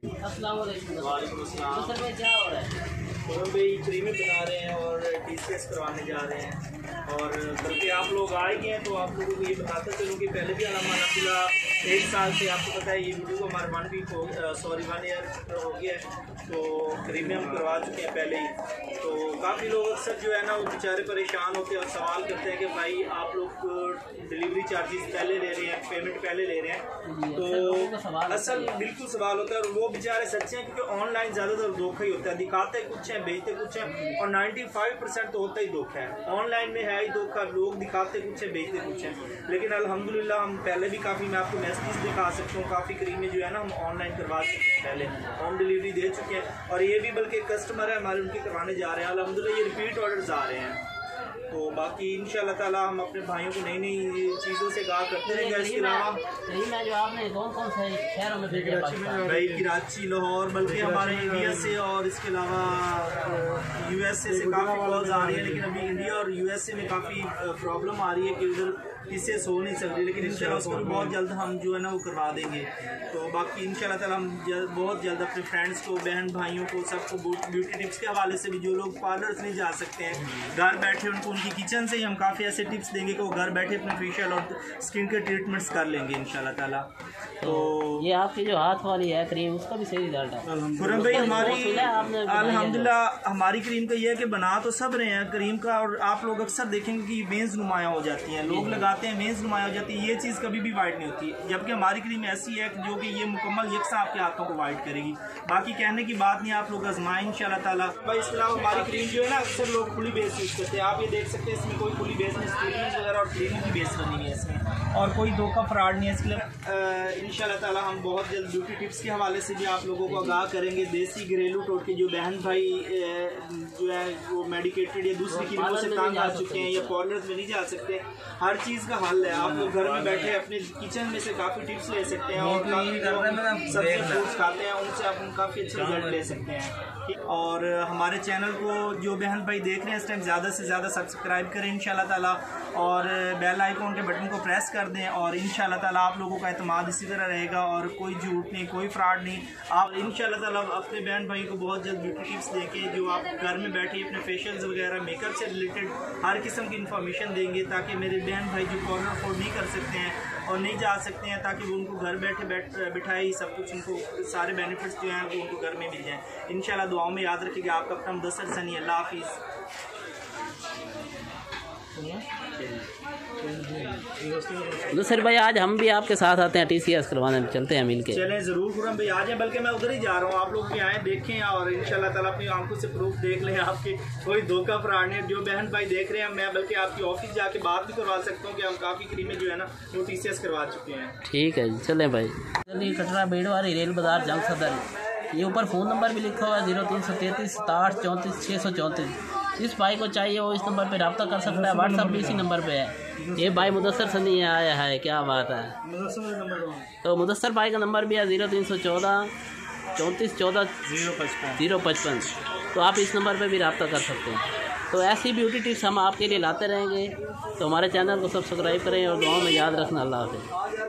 Sir में क्या हो रहा है? फोन पे ही क्रीमें बना रहे हैं और डिस्कस करवाने जा रहे हैं, और बल्कि आप लोग आए गए हैं तो आप लोगों को ये बताते चलूँ कि पहले भी अलहमदिल्ला 1 साल से आपको पता है ये वीडियो को हमारा 1 ईयर हो गया है, तो क्रीमें हम करवा चुके हैं पहले ही। तो काफ़ी लोग अक्सर जो है ना वो बेचारे परेशान होते हैं और सवाल करते हैं कि भाई आप लोग डिलीवरी चार्जेस पहले ले रहे हैं, पेमेंट पहले ले रहे हैं, तो असल बिल्कुल सवाल होता है। और वो बेचारे सच्चे हैं क्योंकि ऑनलाइन ज़्यादातर धोखा ही होता है, दिखाते कुछ हैं बेचते कुछ हैं, और 95% तो होता ही धोखा है। ऑनलाइन में है ही धोखा, लोग दिखाते कुछ हैं बेचते कुछ हैं। लेकिन अल्हम्दुलिल्लाह हम पहले भी काफ़ी, मैं आपको मैसेज दिखा सकता हूँ, काफ़ी क्रीमें जो है ना हम ऑनलाइन करवा चुके हैं, पहले होम डिलीवरी दे चुके हैं। और ये भी बल्कि कस्टमर है हमारे, उनके करवाने जा रहे हैं अल्हम्दुलिल्लाह, ये रिपीट ऑर्डर्स आ रहे हैं। तो बाकी इंशाल्लाह ताला हम अपने भाइयों को नई नई चीज़ों से आगाह करते रहेंगे। इसके अलावा भाई कराची, लाहौर, बल्कि हमारे इंडिया से और इसके अलावा USA से काफ़ी कॉल्स आ रही है। लेकिन अभी इंडिया और USA में काफ़ी प्रॉब्लम आ रही है कि उधर इससे सो नहीं सक रही, लेकिन इंशाल्लाह उसको बहुत जल्द हम जो है ना वो करवा देंगे। तो बाकी इंशाल्लाह ताला हम बहुत जल्द अपने फ्रेंड्स को, बहन भाइयों को, सबको ब्यूटी टिप्स के हवाले से भी, जो लोग पार्लर्स नहीं जा सकते हैं घर बैठे, उनको उनकी किचन से ही हम काफ़ी ऐसे टिप्स देंगे कि वो घर बैठे अपने फेशियल और स्किन के ट्रीटमेंट्स कर लेंगे इंशाल्लाह ताला। तो ये आपकी जो हाथ वाली है क्रीम, उसका भी सही रिजल्ट है हमारी अल्हम्दुलिल्लाह। हमारी क्रीम का ये है कि बना तो सब रहे हैं क्रीम का, और आप लोग अक्सर देखेंगे कि वेंस नुमाया हो जाती हैं, लोग लगाते हैं वेंस नुमाया हो जाती है, ये चीज़ कभी भी वाइट नहीं होती, जबकि हमारी क्रीम ऐसी है जो कि ये मुकम्मल यकसा आपके हाथों को वाइट करेगी। बाकी कहने की बात नहीं, आप लोग आजमाएं इंशाल्लाह ताला। भाई इसके अलावा हमारी क्रीम जो है ना अक्सर लोग खुली बेस यूज़ करते हैं, आप ये देख सकते हैं इसमें कोई खुली बेस नहीं, स्टीलमेंट वगैरह और क्रीम की बेस बनी हुई है इसमें, और कोई धोखा फ्रॉड नहीं है। इसके लिए इंशाल्लाह ताला हम बहुत जल्द ब्यूटी टिप्स के हवाले से भी आप लोगों को आगाह करेंगे। देसी घरेलू टोटके जो बहन भाई जो है वो मेडिकेटेड या दूसरी कीमतों से काम आ चुके हैं या पार्लर्स में नहीं जा सकते, हर चीज़ का हल है। आप लोग घर में बैठे अपने किचन में से काफ़ी टिप्स ले सकते हैं, और सब्जी फ्रूट्स खाते हैं उनसे आप काफ़ी अच्छा रिजल्ट ले सकते हैं। और हमारे चैनल को जो बहन भाई देख रहे हैं इस टाइम, ज़्यादा से ज़्यादा सब्सक्राइब करें इंशाल्लाह ताला, और बेल आइकॉन के बटन को प्रेस कर दें, और इंशाल्लाह ताला आप लोगों का एतमाद इसी तरह रहेगा और कोई झूठ नहीं, कोई फ्रॉड नहीं। आप इंशाल्लाह ताला अपने बहन भाई को बहुत जल्द ब्यूटी टिप्स देके जो आप घर में बैठे अपने फेशियल्स वगैरह मेकअप से रिलेटेड हर किस्म की इन्फॉर्मेशन देंगे, ताकि मेरे बहन भाई जो कॉर्नर अफोर्ड नहीं कर सकते हैं और नहीं जा सकते हैं, ताकि वो उनको घर बैठे बिठाए ही सब कुछ, उनको सारे बेनिफिट्स जो हैं वो उनको घर में मिल जाएँ इंशाल्लाह। दुआओं में याद रखिएगा। आपका अपना मुदस्सिर सनी, अल्लाह हाफिज़। मुदस्सिर भाई आज हम भी आपके साथ आते हैं TCS करवाने, चलते हैं मिल के, चलें ज़रूर गुरम भाई आ जाएँ, बल्कि मैं उधर ही जा रहा हूँ, आप लोग भी आएँ देखें और इंशाल्लाह ताला अपनी आंखों से प्रूफ देख लें आपके कोई धोखा फ्रॉड है। जो बहन भाई देख रहे हैं, मैं बल्कि आपकी ऑफिस जाके बात भी करवा सकता हूँ कि हम काफ़ी क्रीमें जो है ना वो TCS करवा चुके हैं। ठीक है जी, चलें भाई जल्दी। कटरा बेड़वारी रेल बाज़ार जंग सदर, ये ऊपर फ़ोन नंबर भी लिखा हुआ है 0333 634 634। जिस भाई को चाहिए वो इस नंबर पे रब्ता कर सकता है, व्हाट्सअप भी इसी नंबर पे है। ये भाई मुदस्सिर सनी आया है, क्या बात है। तो मुदस्सिर भाई का नंबर भी है 0314 3414 055। तो आप इस नंबर पे भी रब्ता कर सकते हैं। तो ऐसी ब्यूटी टिप्स हम आपके लिए लाते रहेंगे। तो हमारे चैनल को सब्सक्राइब करें और दुआओं में याद रखना। अल्लाह हाफ़िज़।